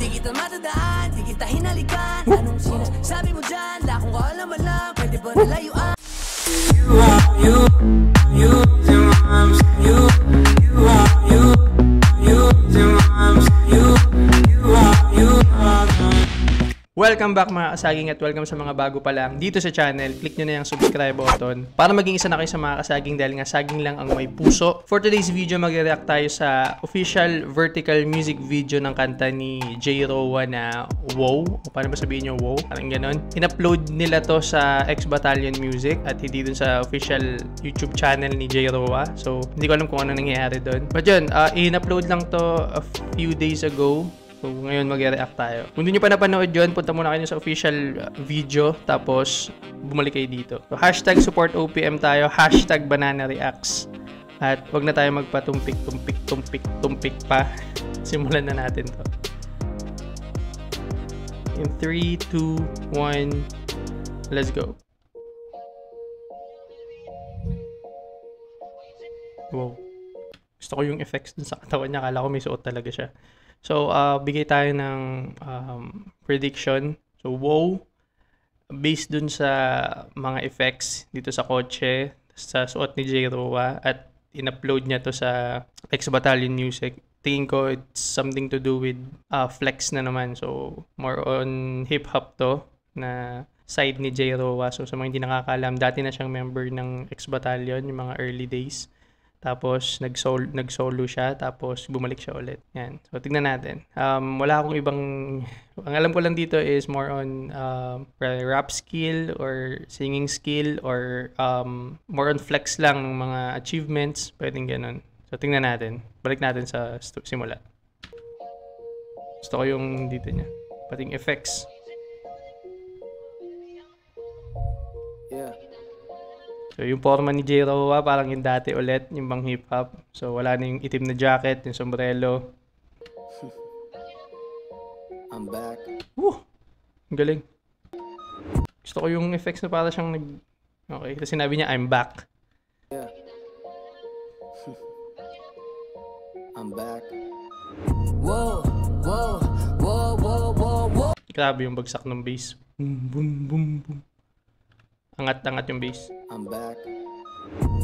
Di kita matadaan, di kita hinalikan. Anong sinasabi mo dyan? Lakong kaalaman lang, pwede ba nalayuan? Welcome back mga kasaging at welcome sa mga bago pa lang dito sa channel. Click nyo na yung subscribe button para maging isa na kayo sa mga kasaging dahil nga saging lang ang may puso. For today's video, magre-react tayo sa official vertical music video ng kanta ni JRoa na WOAH. O paano ba sabihin nyo WOAH? Parang ganon. In-upload nila to sa Ex-Battalion Music at hindi dun sa official YouTube channel ni JRoa. So hindi ko alam kung ano nangyayari dun. But yun, in-upload lang to a few days ago. So ngayon mag-react tayo. Kung hindi nyo pa napanood yun, punta muna kayo sa official video tapos bumalik kayo dito. So, #SupportOPM tayo, #BananaReacts. At wag na tayo magpatumpik pa. Simulan na natin to. In 3, 2, 1, let's go. Wow. Gusto ko yung effects dun sa katawan niya. Akala ko may suot talaga siya. So, bigay tayo ng prediction. So, WOAH, based dun sa mga effects dito sa kotse, sa suot ni JRoa, at in-upload niya to sa Ex-Battalion Music. Tingin ko, it's something to do with flex na naman. So, more on hip-hop to na side ni JRoa. So, sa mga hindi nakakaalam, dati na siyang member ng Ex-Battalion, yung mga early days. Tapos, nag-solo siya. Tapos, bumalik siya ulit. Yan. So, tignan natin. Wala akong ibang... Ang alam ko lang dito is more on rap skill or singing skill or more on flex lang ng mga achievements. Pwedeng ganun. So, tignan natin. Balik natin sa simula. Gusto ko yung dito niya. Pating effects. Yeah. So, yung forma ni JRoa, parang yung dati ulit, yung bang hip-hop. So, wala na yung itim na jacket, yung sombrero. I'm back. Woo! Ang galing. Gusto ko yung effects na para siyang nag... Okay, kasi sinabi niya, I'm back. Yeah. I'm back. Whoa! Whoa! Whoa! Whoa! Whoa! Whoa! Grabe yung bagsak ng bass. Boom! Boom! Boom! Boom! Angat-angat yung bass. I'm back.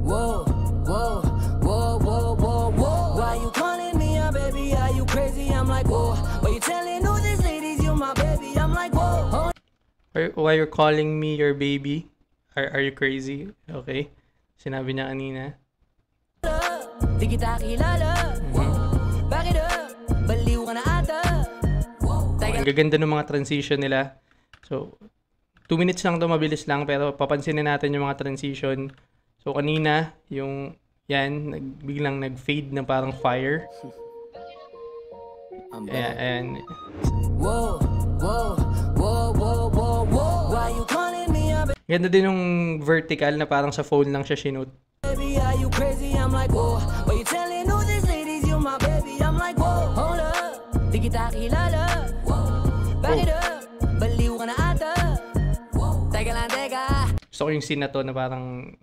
Whoa, whoa, whoa, whoa, whoa, whoa. Why you calling me up, baby? Are you crazy? I'm like, whoa. Why you telling all these ladies you're my baby? I'm like, whoa. Why you're calling me your baby? Are you crazy? Okay. Sinabi niya kanina. Di kita kilala. Bakit baliw ka na ata? Ang gaganda ng mga transition nila. So, 2 minutes lang ito, mabilis lang, pero papansinin natin yung mga transition. So, kanina, yung, yan, biglang nag-fade na parang fire. Ayan, ayan. Ganda din yung vertical na parang sa phone lang siya sinute. Gusto ko yung scene na to na parang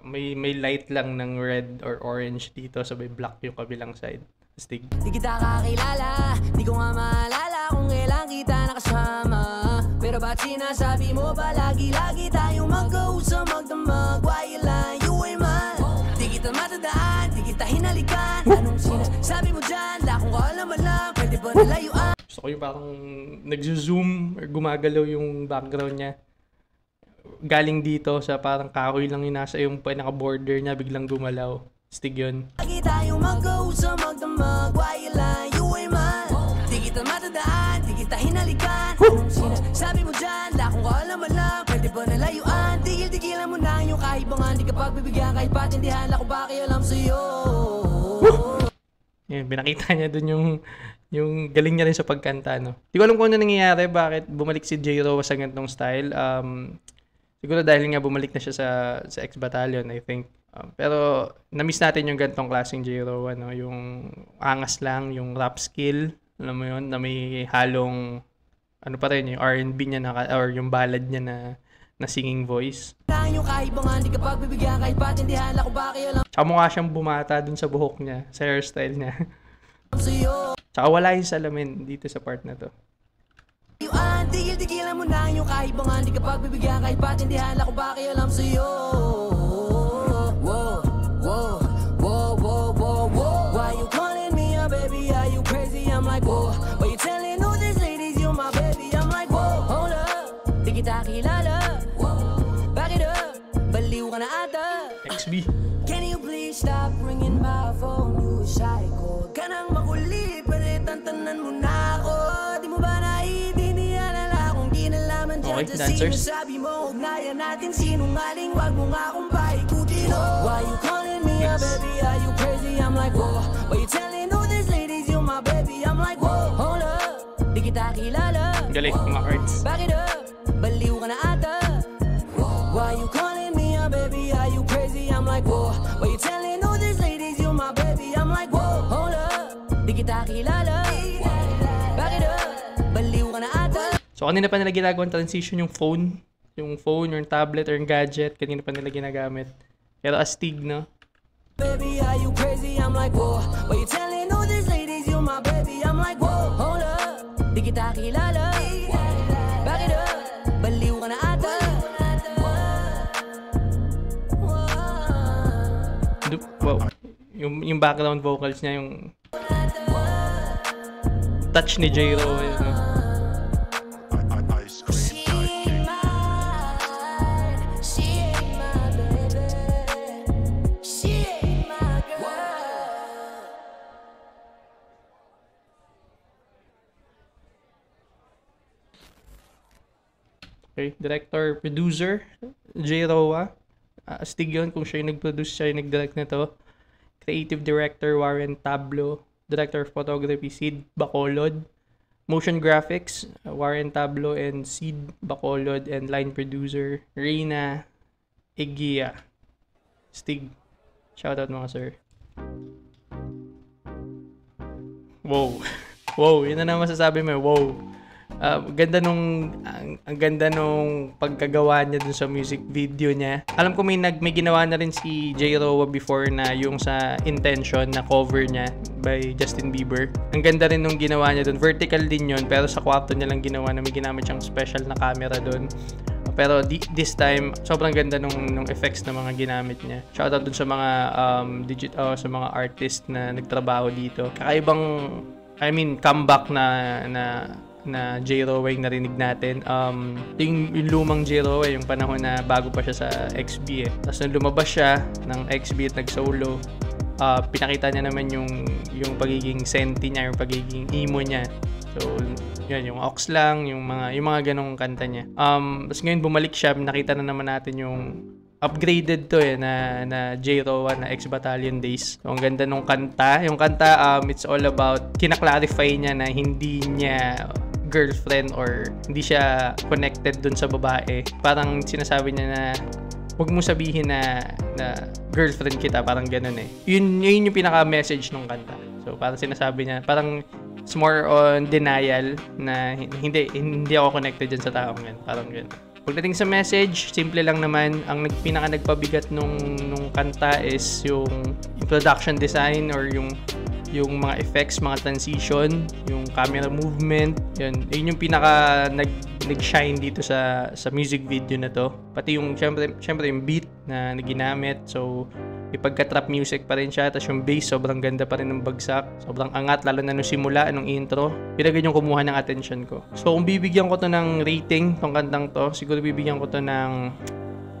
may light lang ng red or orange dito, sabay black yung kabilang side. Stig. Di kita kakilala, di ko nga maalala kung ilang kita nakasama. Pero ba't sinasabi mo palagi-lagi tayong magkausap magdamag? Why you lying, you ain't mine. Di kita matadaan, di kita hinalikan. Anong sinasabi mo dyan? Lakong kaalaman lang, pwede ba nalayuan? Gusto ko yung parang nagzo-zoom or gumagalaw yung background niya. Galing dito sa parang kakoy lang yung nasa yung pinaka-border niya, biglang gumalaw. Stig yun. Lagi tayong magkausap magdamag, why you lying, you ain't mine. Di kita matadaan, di kita hinalikan. Anong sinasabi mo dyan? Lakong kaalaman lang, pwede ba nalayuan? Tigil-tigilan mo na yung kaibangan, di ka pagbibigyan kahit patindihan, lako ba kayo alam sa'yo. Yan, binakita niya dun yung galing niya rin sa pagkanta, no? Di ko alam kung ano nangyayari, bakit bumalik si JRoa sa gantong style. Siguro dahil nga bumalik na siya sa Ex-Battalion, I think. Pero na-miss natin yung gantong klaseng JRoa, no? Yung angas lang, yung rap skill, alam mo yun, na may halong, ano pa rin, yung R&B niya na, or yung ballad niya na singing voice. Tsaka mukha siyang bumata dun sa buhok niya, sa hairstyle niya. Tsaka wala yung salamin dito sa part na to. Tigil-tigilan mo na yung kaibangan, di ka pagbibigyan kahit patindihan, ako ba kayo alam sa'yo? Woah, woah, woah, woah, woah, woah. Why you calling me a baby, are you crazy? I'm like, woah. Why you telling all these ladies you're my baby? I'm like, woah. Hold up, di kita kilala. Back it up, baliw ka na ata. XB. Can you please stop ringing my phone, you psycho? Ka nang makulit, pwede tantanan mo na ako. Di mo ba na okay, dancers. Why you calling me a baby? Are you crazy? I'm like, whoa. Why you telling all these ladies you're my baby? I'm like, whoa. Hold up, di kita kilala. Galing, mga hearts. Back it up, baliw ka na ata. Why you calling me a baby? Are you crazy? I'm like, whoa. Why you telling all these ladies you're my baby? I'm like, whoa. Hold up, di kita kilala. Back it up, baliw ka na ata. So, kanina pa nila ginagawang transition yung phone, or yung tablet, or yung gadget, kanina pa nila ginagamit. Pero astig, no? Baby, are you crazy? I'm like, whoa. Why you telling all these ladies you're my baby? I'm like, whoa. Hold up, di kita kilala. Back it up, baliw ka na ata. Wow. Yung background vocals niya, yung touch ni JRoa, you know? Okay, director, producer, JRoa. Astig yun kung siya yung nag-produce, siya yung nag-direct na to. Creative director, Warren Tablo. Director of photography, Sid Bacolod. Motion graphics, Warren Tablo and Sid Bacolod. And line producer, Reina Igia. Astig. Shoutout mga sir. Wow. Wow, yun na naman masasabi mo. Wow. Ang ganda nung pagkagawa niya dun sa music video niya. Alam ko may ginawa na rin si JRoa before na yung sa Intention na cover niya by Justin Bieber. Ang ganda rin nung ginawa niya dun. Vertical din yun pero sa kwarto niya lang ginawa na may ginamit siyang special na camera dun. Pero this time, sobrang ganda nung effects na mga ginamit niya. Shoutout dun sa mga sa mga artist na nagtrabaho dito. Kakaibang, I mean, comeback na JRoa yung narinig natin. Yung lumang JRoa, yung panahon na bago pa siya sa XB eh. Tapos nung lumabas siya ng XB at nag-solo, pinakita niya naman yung pagiging senti niya, yung pagiging emo niya. So, yun, yung Ox lang, yung mga ganong kanta niya. Tapos ngayon bumalik siya, nakita na naman natin yung upgraded to eh, na JRoa na Ex-Battalion Days. So, ang ganda nung kanta. Yung kanta, it's all about, kinaklarify niya na hindi niya girlfriend or hindi siya connected dun sa babae. Parang sinasabi niya na huwag mo sabihin na girlfriend kita, parang ganun eh. Yun yung pinaka-message nung kanta. So parang sinasabi niya, parang it's more on denial na hindi ako connected dyan sa taong yan. Parang ganun. Pagdating sa message, simple lang naman. Ang pinaka-nagpabigat nung kanta is yung production design or yung mga effects, mga transition, yung camera movement. Yun yung pinaka nag-shine dito sa music video na to. Pati yung syempre yung beat na ginamit. So, ipagka-trap music pa rin siya. Tapos yung bass, sobrang ganda pa rin ng bagsak. Sobrang angat, lalo na nung simula, nung intro. Pinagod yung kumuha ng attention ko. So, kung bibigyan ko to ng rating, tong kantang to, siguro bibigyan ko to ng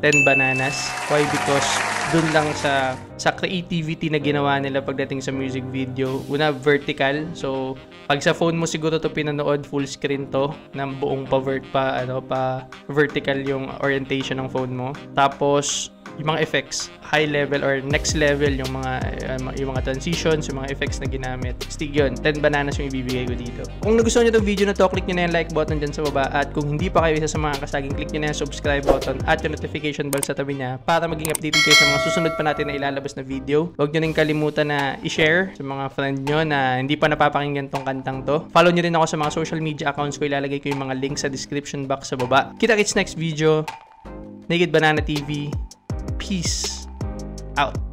10 bananas. Why? Because dun lang sa creativity na ginawa nila pagdating sa music video. Una, vertical. So, pag sa phone mo siguro to pinanood, full screen to, ng buong pa vertical yung orientation ng phone mo. Tapos, yung mga effects, high level or next level yung mga transitions, yung mga effects na ginamit. Stig yun, 10 bananas yung ibibigay ko dito. Kung nagustuhan nyo itong video na to, click nyo na yung like button dyan sa baba. At kung hindi pa kayo isa sa mga kasaging, click nyo na yung subscribe button at yung notification bell sa tabi niya para maging updated kayo sa mga susunod pa natin na ilalabas na video. Huwag nyo rin kalimutan na i-share sa mga friend nyo na hindi pa napapakinggan tong kantang to. Follow nyo rin ako sa mga social media accounts ko. Ilalagay ko yung mga links sa description box sa baba. Kita-kits next video. Naked Banana TV. Peace out.